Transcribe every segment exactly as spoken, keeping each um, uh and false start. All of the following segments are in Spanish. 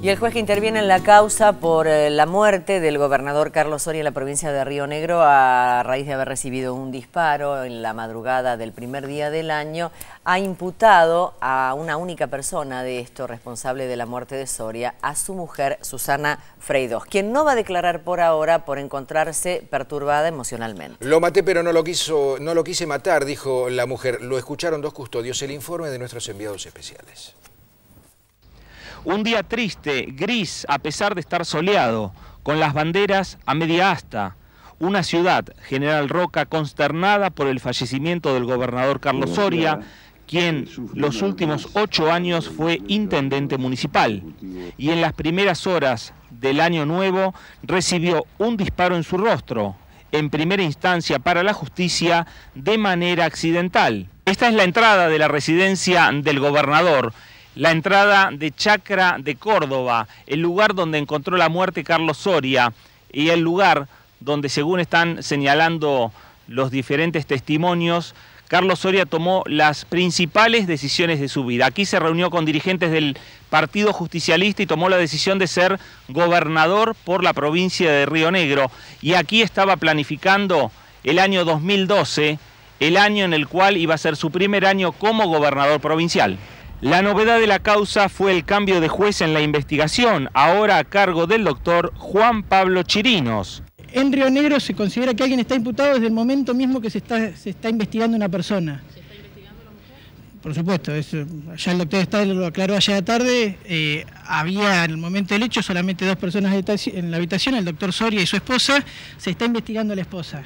Y el juez que interviene en la causa por la muerte del gobernador Carlos Soria en la provincia de Río Negro a raíz de haber recibido un disparo en la madrugada del primer día del año ha imputado a una única persona de esto responsable de la muerte de Soria, a su mujer Susana Freydos, quien no va a declarar por ahora por encontrarse perturbada emocionalmente. Lo maté pero no lo, quiso, no lo quise matar, dijo la mujer. Lo escucharon dos custodios. El informe de nuestros enviados especiales. Un día triste, gris, a pesar de estar soleado, con las banderas a media asta. Una ciudad, General Roca, consternada por el fallecimiento del gobernador Carlos Soria, quien los últimos ocho años fue intendente municipal. Y en las primeras horas del año nuevo recibió un disparo en su rostro, en primera instancia para la justicia, de manera accidental. Esta es la entrada de la residencia del gobernador. La entrada de Chacra de Córdoba, el lugar donde encontró la muerte Carlos Soria y el lugar donde, según están señalando los diferentes testimonios, Carlos Soria tomó las principales decisiones de su vida. Aquí se reunió con dirigentes del Partido Justicialista y tomó la decisión de ser gobernador por la provincia de Río Negro. Y aquí estaba planificando el año dos mil doce, el año en el cual iba a ser su primer año como gobernador provincial. La novedad de la causa fue el cambio de juez en la investigación, ahora a cargo del doctor Juan Pablo Chirinos. En Río Negro se considera que alguien está imputado desde el momento mismo que se está, se está investigando una persona. ¿Se está investigando la mujer? Por supuesto, eso, ya el doctor Stadler lo aclaró ayer a la tarde. Eh, había en el momento del hecho solamente dos personas en la habitación, el doctor Soria y su esposa. Se está investigando a la esposa.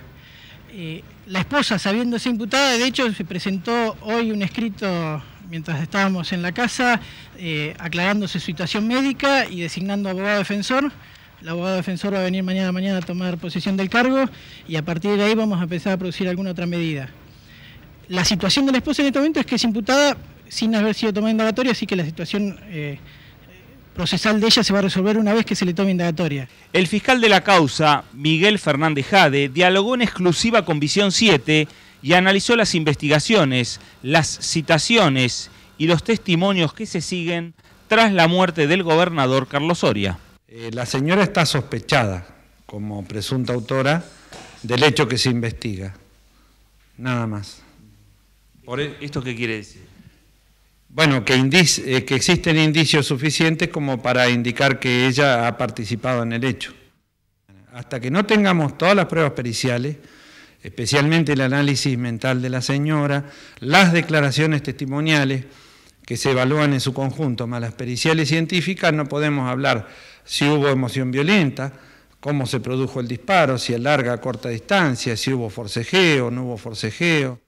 Eh, la esposa, sabiéndose imputada, de hecho se presentó hoy un escrito mientras estábamos en la casa, eh, aclarándose su situación médica y designando abogado defensor. El abogado defensor va a venir mañana mañana a tomar posesión del cargo y a partir de ahí vamos a empezar a producir alguna otra medida. La situación de la esposa en este momento es que es imputada sin haber sido tomada indagatoria, así que la situación eh, procesal de ella se va a resolver una vez que se le tome indagatoria. El fiscal de la causa, Miguel Fernández Jade, dialogó en exclusiva con Visión siete y analizó las investigaciones, las citaciones y los testimonios que se siguen tras la muerte del gobernador Carlos Soria. Eh, la señora está sospechada como presunta autora del hecho que se investiga, nada más. Por ¿Esto qué quiere decir? Bueno, que, indice, eh, que existen indicios suficientes como para indicar que ella ha participado en el hecho. Hasta que no tengamos todas las pruebas periciales, especialmente el análisis mental de la señora, las declaraciones testimoniales que se evalúan en su conjunto, más las periciales científicas, no podemos hablar si hubo emoción violenta, cómo se produjo el disparo, si a larga o corta distancia, si hubo forcejeo, no hubo forcejeo.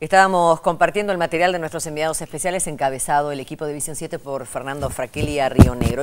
Estábamos compartiendo el material de nuestros enviados especiales, encabezado el equipo de Visión siete por Fernando Fraquelli a Río Negro.